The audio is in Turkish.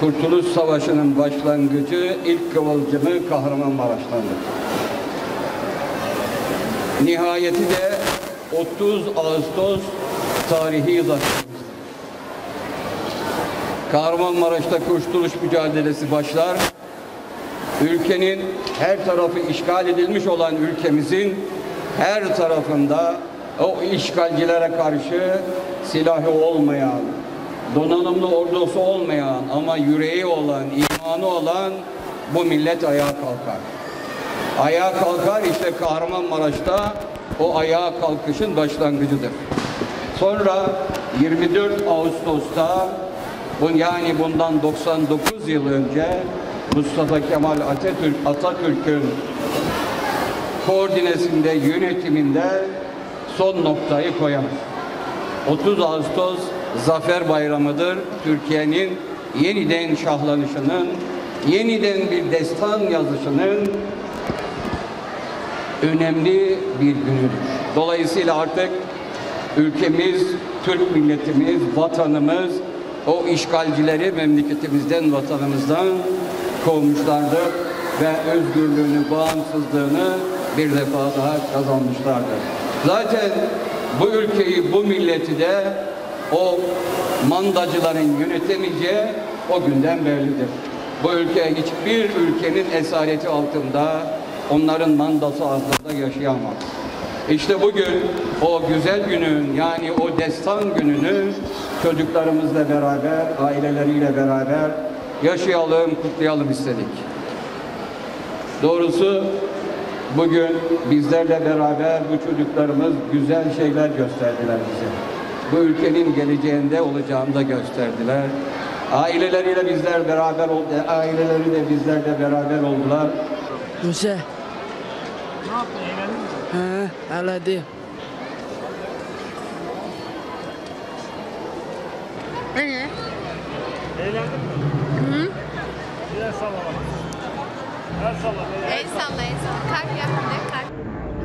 Kurtuluş Savaşı'nın başlangıcı, ilk kıvılcımı Kahramanmaraş'tandır. Nihayeti de 30 Ağustos tarihi ulaştı. Kahramanmaraş'ta kurtuluş mücadelesi başlar. Ülkenin her tarafı işgal edilmiş olan ülkemizin her tarafında o işgalcilere karşı silahı olmayan, donanımlı ordusu olmayan ama yüreği olan, imanı olan bu millet ayağa kalkar. Ayağa kalkar, işte Kahramanmaraş'ta o ayağa kalkışın başlangıcıdır. Sonra 24 Ağustos'ta, yani bundan 99 yıl önce Mustafa Kemal Atatürk'ün koordinesinde, yönetiminde son noktayı koyalım. 30 Ağustos Zafer Bayramı'dır. Türkiye'nin yeniden şahlanışının, yeniden bir destan yazışının önemli bir günüdür. Dolayısıyla artık ülkemiz, Türk milletimiz, vatanımız o işgalcileri memleketimizden, vatanımızdan kovmuşlardır ve özgürlüğünü, bağımsızlığını bir defa daha kazanmışlardır. Zaten bu ülkeyi, bu milleti de o mandacıların yönetemeyeceği o günden bellidir. Bu ülke hiçbir ülkenin esareti altında, onların mandası altında yaşayamaz. İşte bugün o güzel günün, yani o destan gününü çocuklarımızla beraber, aileleriyle beraber yaşayalım, kutlayalım istedik. Doğrusu bugün bizlerle beraber bu çocuklarımız güzel şeyler gösterdiler bize. Bu ülkenin geleceğinde olacağını da gösterdiler. Aileleri de bizlerle beraber oldular. Müze. Ne yaptın, eğlendin mi? He, eğlendim. Eğlendin mi? Hı? El salla. El salla. Kalk ya, kalk.